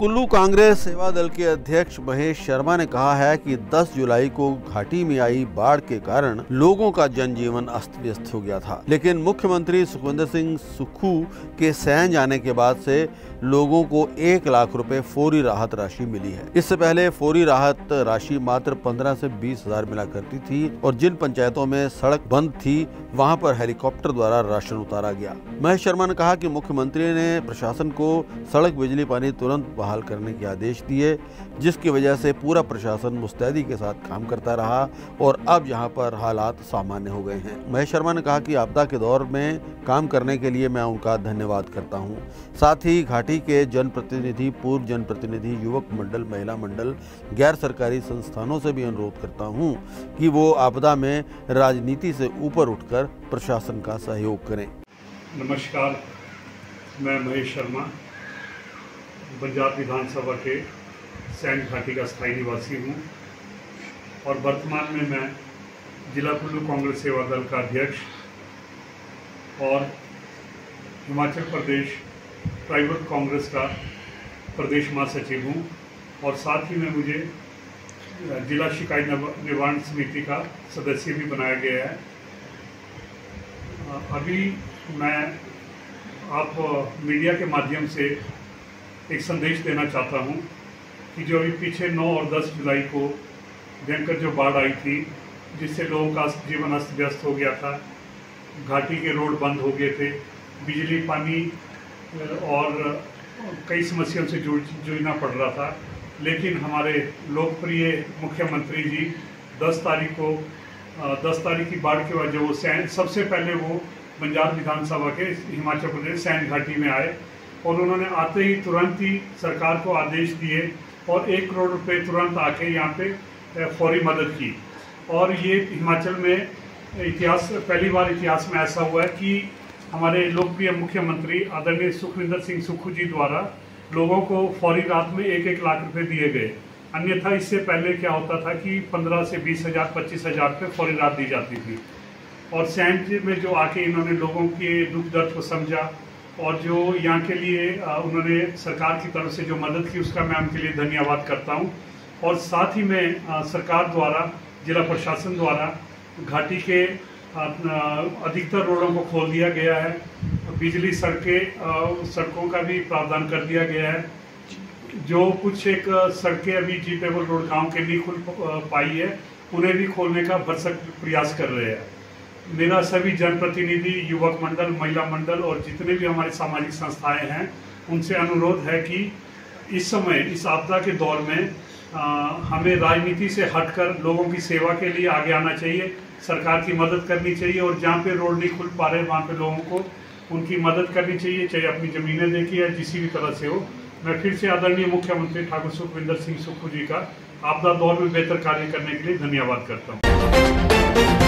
कुल्लू कांग्रेस सेवा दल के अध्यक्ष महेश शर्मा ने कहा है कि 10 जुलाई को घाटी में आई बाढ़ के कारण लोगों का जनजीवन अस्त व्यस्त हो गया था, लेकिन मुख्यमंत्री सुखविंदर सिंह सुक्खू के सहन जाने के बाद से लोगों को 1 लाख रुपए फौरी राहत राशि मिली है। इससे पहले फौरी राहत राशि मात्र 15 से 20 हजार मिला करती थी और जिन पंचायतों में सड़क बंद थी वहाँ पर हेलीकॉप्टर द्वारा राशन उतारा गया। महेश शर्मा ने कहा कि मुख्यमंत्री ने प्रशासन को सड़क, बिजली, पानी तुरंत हाल करने के आदेश दिए, जिसकी वजह से पूरा प्रशासन मुस्तैदी के साथ काम करता रहा और अब यहां पर हालात सामान्य हो गए हैं। महेश शर्मा ने कहा कि आपदा के दौर में काम करने के लिए मैं उनका धन्यवाद करता हूं। साथ ही घाटी के जनप्रतिनिधि, पूर्व जनप्रतिनिधि, युवक मंडल, महिला मंडल, गैर सरकारी संस्थानों से भी अनुरोध करता हूँ कि वो आपदा में राजनीति से ऊपर उठकर प्रशासन का सहयोग करें। नमस्कार, मैं महेश शर्मा बंजार विधानसभा के सैंड घाटी का स्थायी निवासी हूँ और वर्तमान में मैं जिला कुल्लू कांग्रेस सेवा दल का अध्यक्ष और हिमाचल प्रदेश प्राइवेट कांग्रेस का प्रदेश महासचिव हूँ और साथ ही में मुझे जिला शिकायत निवारण समिति का सदस्य भी बनाया गया है। अभी मैं आप मीडिया के माध्यम से एक संदेश देना चाहता हूं कि जो अभी पीछे 9 और 10 जुलाई को भयंकर जो बाढ़ आई थी, जिससे लोगों का जीवन अस्त व्यस्त हो गया था, घाटी के रोड बंद हो गए थे, बिजली, पानी और कई समस्याओं से जूझना पड़ रहा था, लेकिन हमारे लोकप्रिय मुख्यमंत्री जी 10 तारीख की बाढ़ के बाद जो वो सबसे पहले वो बंजार विधानसभा के हिमाचल प्रदेश सैंड घाटी में आए और उन्होंने आते ही तुरंत ही सरकार को आदेश दिए और 1 करोड़ रुपए तुरंत आके यहाँ पे फौरी मदद की। और ये हिमाचल में पहली बार इतिहास में ऐसा हुआ है कि हमारे लोकप्रिय मुख्यमंत्री आदरणीय सुखविंदर सिंह सुक्खू जी द्वारा लोगों को फौरी राहत में 1-1 लाख रुपए दिए गए। अन्यथा इससे पहले क्या होता था कि 15 से 20 हजार, 25 हजार पे फौरी राहत दी जाती थी। और सैंड में जो आके इन्होंने लोगों के दुख दर्द को समझा और जो यहाँ के लिए उन्होंने सरकार की तरफ से जो मदद की, उसका मैं उनके लिए धन्यवाद करता हूँ। और साथ ही में सरकार द्वारा, जिला प्रशासन द्वारा घाटी के अधिकतर रोडों को खोल दिया गया है, बिजली, सड़कों का भी प्रावधान कर दिया गया है। जो कुछ एक सड़कें अभी जीपेबल रोड गाँव के नहीं खुल पाई है, उन्हें भी खोलने का भरसक प्रयास कर रहे हैं। मेरा सभी जनप्रतिनिधि, युवक मंडल, महिला मंडल और जितने भी हमारी सामाजिक संस्थाएं हैं, उनसे अनुरोध है कि इस समय, इस आपदा के दौर में हमें राजनीति से हटकर लोगों की सेवा के लिए आगे आना चाहिए, सरकार की मदद करनी चाहिए और जहाँ पे रोड नहीं खुल पा रहे वहाँ पे लोगों को उनकी मदद करनी चाहिए, चाहे अपनी ज़मीनें देखिए या किसी भी तरह से हो। मैं फिर से आदरणीय मुख्यमंत्री ठाकुर सुखविंदर सिंह सुक्खू जी का आपदा दौर में बेहतर कार्य करने के लिए धन्यवाद करता हूँ।